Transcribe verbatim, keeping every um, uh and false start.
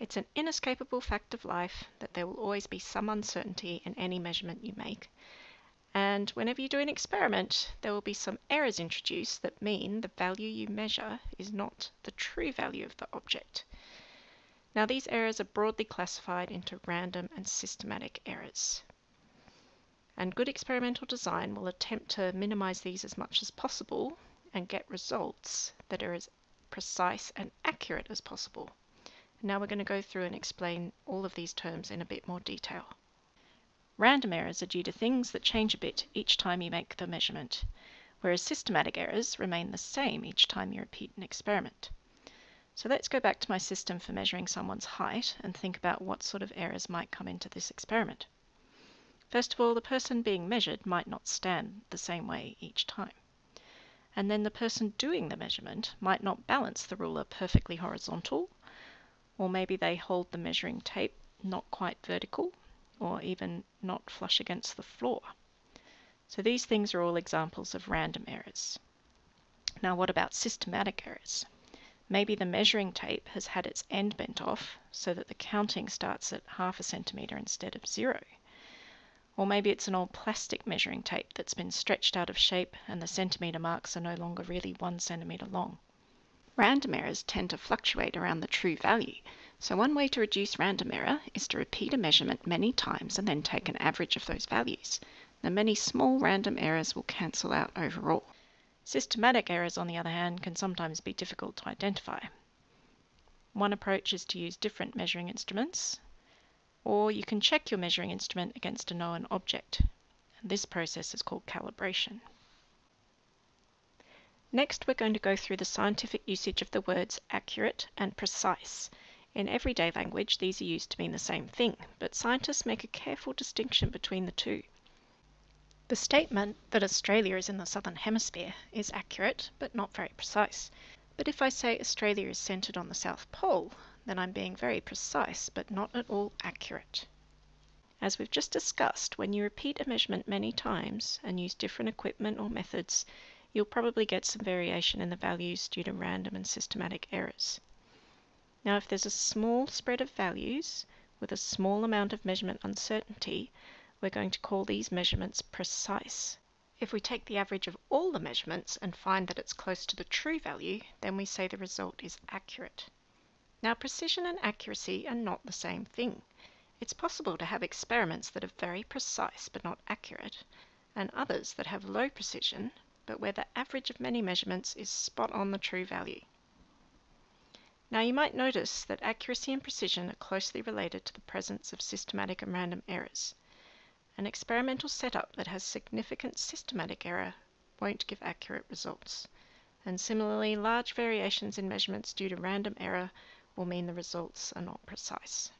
It's an inescapable fact of life that there will always be some uncertainty in any measurement you make. And whenever you do an experiment, there will be some errors introduced that mean the value you measure is not the true value of the object. Now, these errors are broadly classified into random and systematic errors. And good experimental design will attempt to minimize these as much as possible and get results that are as precise and accurate as possible. Now we're going to go through and explain all of these terms in a bit more detail. Random errors are due to things that change a bit each time you make the measurement, whereas systematic errors remain the same each time you repeat an experiment. So let's go back to my system for measuring someone's height and think about what sort of errors might come into this experiment. First of all, the person being measured might not stand the same way each time. And then the person doing the measurement might not balance the ruler perfectly horizontal, or maybe they hold the measuring tape not quite vertical, or even not flush against the floor. So these things are all examples of random errors. Now, what about systematic errors? Maybe the measuring tape has had its end bent off so that the counting starts at half a centimetre instead of zero. Or maybe it's an old plastic measuring tape that's been stretched out of shape and the centimetre marks are no longer really one centimetre long. Random errors tend to fluctuate around the true value, so one way to reduce random error is to repeat a measurement many times and then take an average of those values. The many small random errors will cancel out overall. Systematic errors, on the other hand, can sometimes be difficult to identify. One approach is to use different measuring instruments, or you can check your measuring instrument against a known object. And this process is called calibration. Next, we're going to go through the scientific usage of the words accurate and precise. In everyday language, these are used to mean the same thing, but scientists make a careful distinction between the two. The statement that Australia is in the Southern Hemisphere is accurate, but not very precise. But if I say Australia is centred on the South Pole, then I'm being very precise, but not at all accurate. As we've just discussed, when you repeat a measurement many times and use different equipment or methods, you'll probably get some variation in the values due to random and systematic errors. Now, if there's a small spread of values with a small amount of measurement uncertainty, we're going to call these measurements precise. If we take the average of all the measurements and find that it's close to the true value, then we say the result is accurate. Now, precision and accuracy are not the same thing. It's possible to have experiments that are very precise but not accurate, and others that have low precision, but where the average of many measurements is spot on the true value. Now, you might notice that accuracy and precision are closely related to the presence of systematic and random errors. An experimental setup that has significant systematic error won't give accurate results. And similarly, large variations in measurements due to random error will mean the results are not precise.